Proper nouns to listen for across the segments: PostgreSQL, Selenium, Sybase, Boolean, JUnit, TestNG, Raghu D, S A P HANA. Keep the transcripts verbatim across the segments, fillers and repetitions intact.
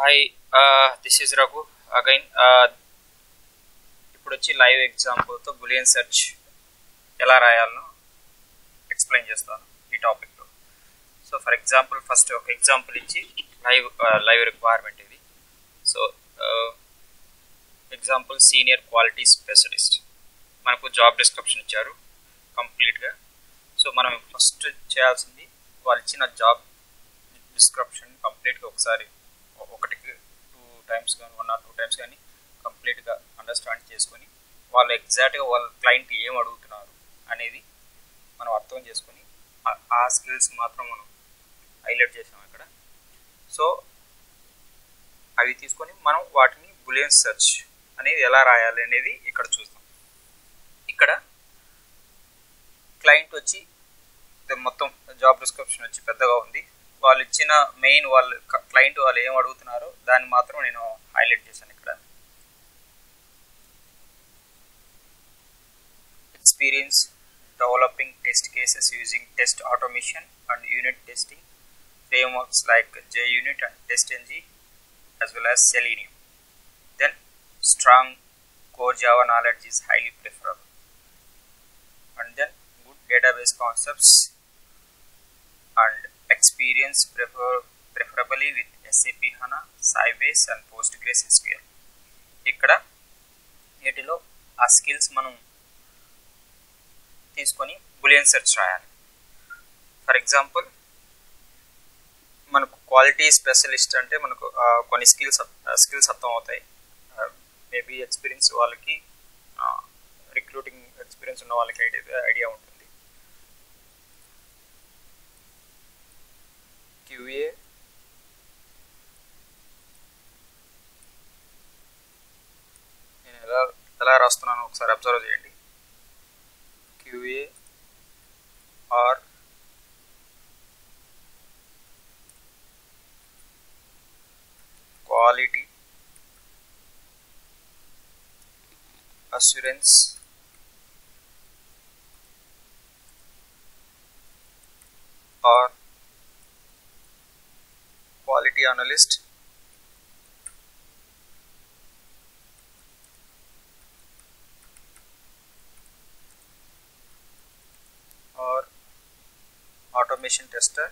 Hi, uh, this is Raghu again. Uh, ipudu live example to Boolean search ela rayalno explain chestanu ee topic lo. So for example, first okay, example ichi live uh, live requirement idi. So uh, example senior quality specialist manaku job description icharu complete ga. So manam first cheyalsindi vallu ichina job description complete ga okasari ఒకటికి two times కానీ one or two times కానీ కంప్లీట్గా understand చేసుకొని వాళ్ళు ఎగ్జాక్ట్గా వాళ్ళ client ఏం అడుగుతున్నారు అనేది మనం అర్థం చేసుకొని ఆ స్కిల్స్ మాత్రం మనం హైలైట్ చేసాం ఇక్కడ. సో అవి తీసుకొని మనం వాటిని బులియన్ సెర్చ్ అనేది ఎలా రాయాలి అనేది ఇక్కడ చూస్తాం. ఇక్కడ క్లయింట్ వచ్చి మొత్తం జాబ్ డిస్క్రిప్షన్ వచ్చి పెద్దగా ఉంది. వాళ్ళు ఇచ్చిన మెయిన్ వాళ్ళు క్లయింట్ వాళ్ళు ఏం అడుగుతున్నారో దాన్ని మాత్రం నేను హైలైట్ చేశాను ఇక్కడ. Experience developing test cases using test automation and unit testing frameworks like JUnit and TestNG as well as Selenium. Then strong core Java knowledge is highly preferable. And then good database concepts and experience prefer, preferably with S A P HANA, Sybase and PostgreSQL. ఇక్కడ వీటిలో ఆ skills మనం తీసుకొని Boolean search రాయాలి. For example మనకు quality specialist అంటే మనకు కొన్ని స్కిల్స్ స్కిల్స్ అర్థం అవుతాయి. మేబీ ఎక్స్పీరియన్స్ వాళ్ళకి రిక్రూటింగ్ ఎక్స్పీరియన్స్ ఉన్న వాళ్ళకి ఐడియా ఐడియా ఉంటుంది. Q A నేను ఎలా ఎలా రాస్తున్నాను ఒకసారి అబ్జర్వ్ చేయండి. Q A or quality assurance or quality analyst or automation tester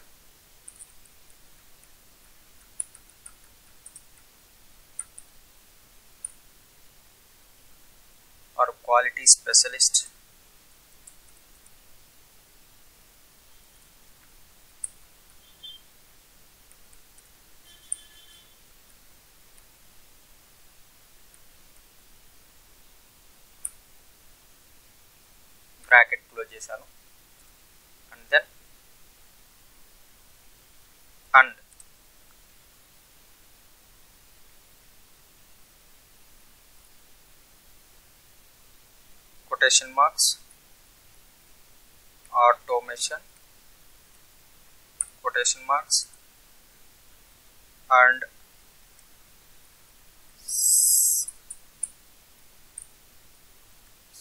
or quality specialist bracket close చేశాను. And then and quotation marks automation quotation marks and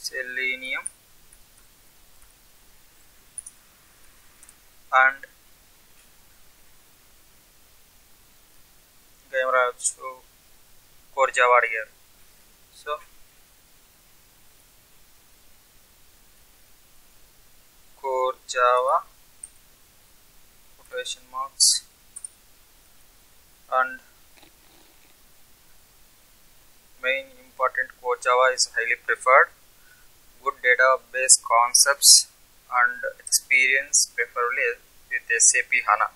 Selenium and camera so core Java here. So core Java quotation marks and main important core Java is highly preferred. Good database concepts and experience preferably with S A P HANA.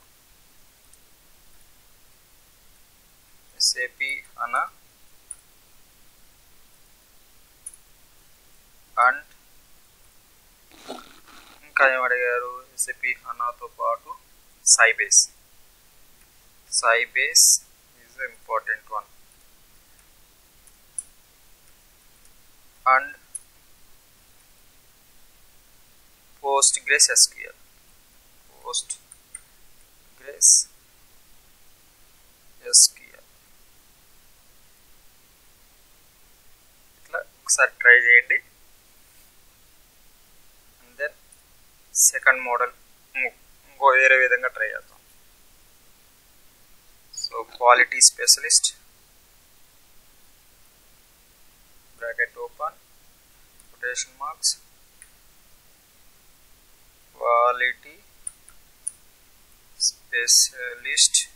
S A P HANA and ఇంకా ఏం అడిగారు S A P HANAతో పాటు Sybase. Sybase is an important one. And PostgreSQL. PostgreSQL. ఇట్లా ఒకసారి try చేయండి. And then second model ఇంకో వేరే విధంగా ట్రై చేద్దాం. So So quality specialist, bracket open, quotation marks, quality specialist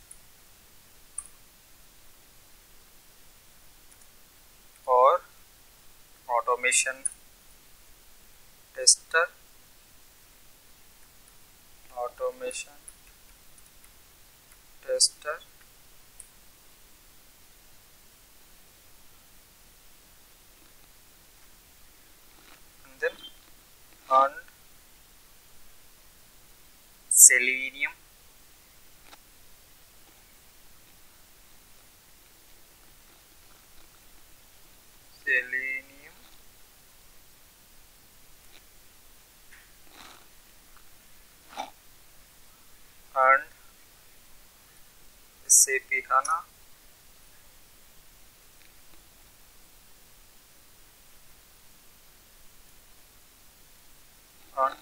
or automation tester, automation tester, and then on Selenium, Selenium and S A P HANA and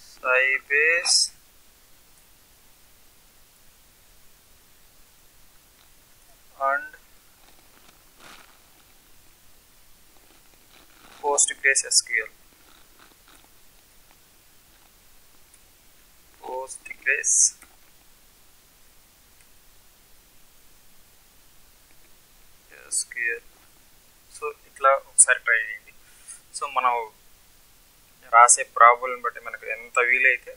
Sybase and PostgreSQL, Postgres S Q L. So ఇట్లా ఒకసారి try చేయండి. So మనం రాసే problem బట్టి మనకు ఎంత వీలైతే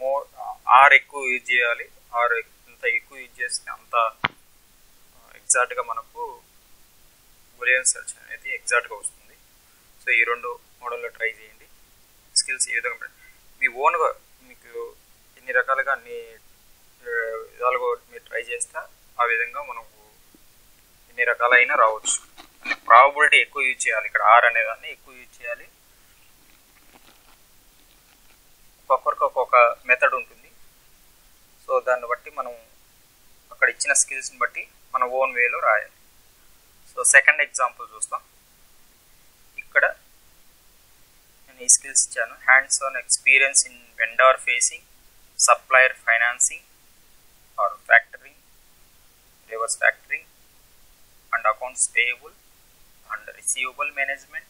more or ఎక్కువ యూజ్ చేయాలి. ఆర్ ఎంత ఎక్కువ యూజ్ చేస్తే అంత ఎగ్జాక్ట్గా మనకు బూలియన్ సెర్చ్ అనేది ఎగ్జాక్ట్గా వస్తుంది. సో ఈ రెండు మోడల్లో ట్రై చేయండి. స్కిల్స్ ఈ విధంగా మీ ఓన్గా మీకు ఎన్ని రకాలుగా అన్ని విధాలుగా మీరు ట్రై చేస్తే ఆ విధంగా మనకు ఎన్ని రకాలైనా రావచ్చు. ప్రాబబిలిటీ ఎక్కువ యూజ్ చేయాలి. ఇక్కడ ఆర్ అనేదాన్ని ఎక్కువ యూజ్ చేయాలి. ఒక్కొక్కరికి ఒక్కొక్క మెథడ్ ఉంటుంది. సో దాన్ని బట్టి మనం అక్కడ ఇచ్చిన స్కిల్స్ని బట్టి మన ఓన్ వేలో రాయాలి. సో సెకండ్ ఎగ్జాంపుల్ చూస్తాం. ఇక్కడ నేను ఈ స్కిల్స్ ఇచ్చాను. Hands on experience in vendor facing, supplier financing or factoring, reverse factoring and accounts payable and receivable management,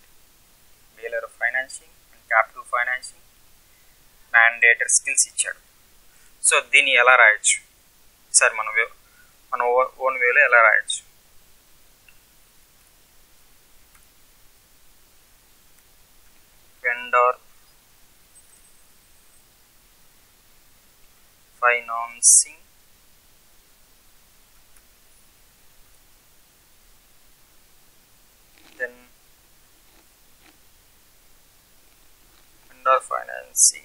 dealer financing and capital financing, mandator skills ఇచ్చాడు. సో దీన్ని ఎలా రాయొచ్చు సార్ మనం మన ఓన్ వేలో ఎలా రాయొచ్చు? Vendor financing financing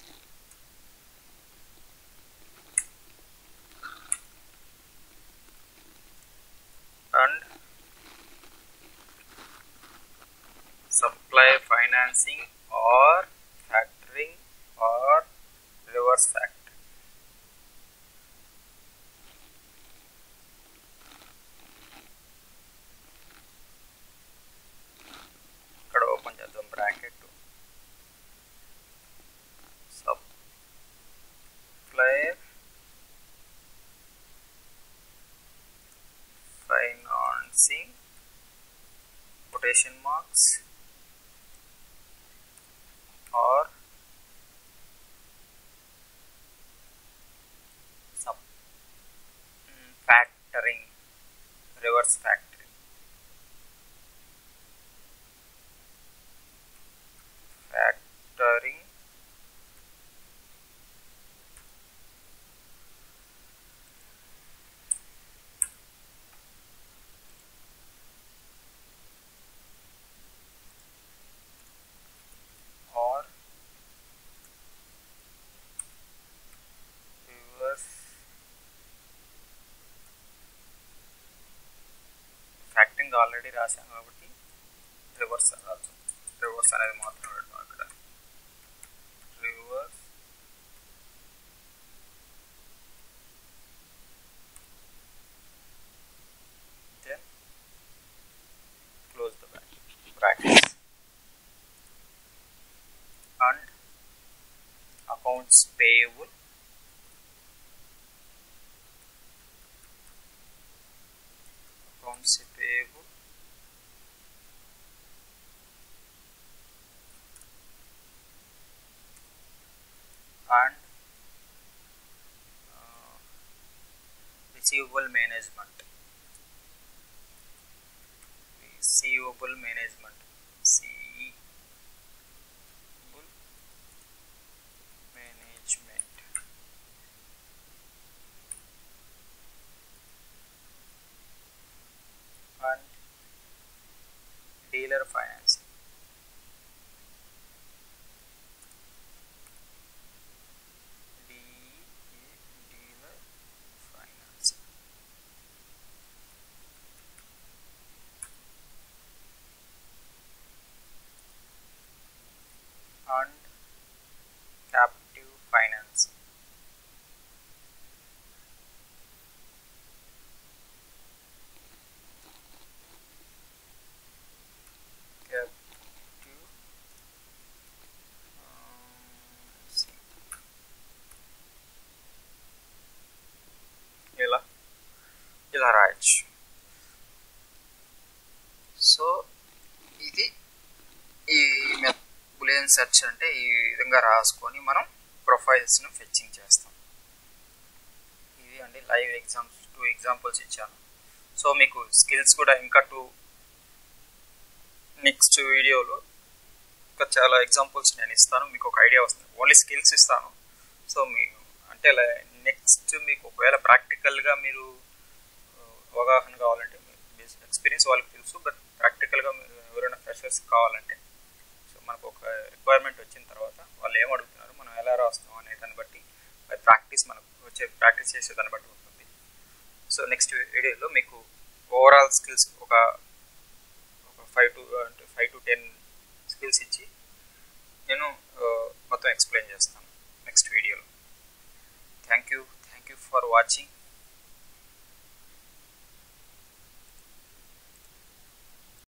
and supply financing or factoring or reverse factoring. ఇక్కడ ఓపెన్ చేద్దాం bracket. Financing, quotation marks, or sub factoring, reverse factoring, factoring. Already రాశాం కాబట్టి రివర్స్ రాదు. రివర్స్ అనేది మాత్రం పెడతాం. అక్కడ reverse then close the bracket and accounts payable Vamos ser pego. And uh, receivable management. Receivable management. Receivable management. And dealer financing. So ఇది ఈ Boolean search అంటే ఈ విధంగా రాసుకొని మనం ప్రొఫైల్స్ ను ఫెచ్చింగ్ చేస్తాం. ఇది అంటే లైవ్ ఎగ్జాంపుల్స్ టూ ఎగ్జాంపుల్స్ ఇచ్చాను. సో మీకు స్కిల్స్ కూడా ఇంకా టూ నెక్స్ట్ వీడియోలో ఇంకా చాలా ఎగ్జాంపుల్స్ నేను ఇస్తాను, మీకు ఒక ఐడియా వస్తుంది. ఓన్లీ స్కిల్స్ ఇస్తాను. సో మీ అంటే నెక్స్ట్ మీకు ఒకవేళ ప్రాక్టికల్గా మీరు అవగాహన కావాలంటే ఎక్స్పీరియన్స్ వాళ్ళకి తెలుసు, బట్ ప్రాక్టికల్గా మీరు ఎవరైనా ఫ్రెషర్స్ కావాలంటే సో మనకు ఒక రిక్వైర్మెంట్ వచ్చిన తర్వాత వాళ్ళు ఏం అడుగుతున్నారు మనం ఎలా రాస్తాం అనే దాన్ని బట్టి ప్రాక్టీస్ మనకు వచ్చే ప్రాక్టీస్ చేసే దాన్ని బట్టి ఉంటుంది. సో నెక్స్ట్ వీడియోలో మీకు ఓవరాల్ స్కిల్స్ ఒక ఫైవ్ టు అంటే ఫైవ్ టు టెన్ స్కిల్స్ ఇచ్చి నేను మొత్తం ఎక్స్ప్లెయిన్ చేస్తాను నెక్స్ట్ వీడియోలో. Thank you thank you for watching.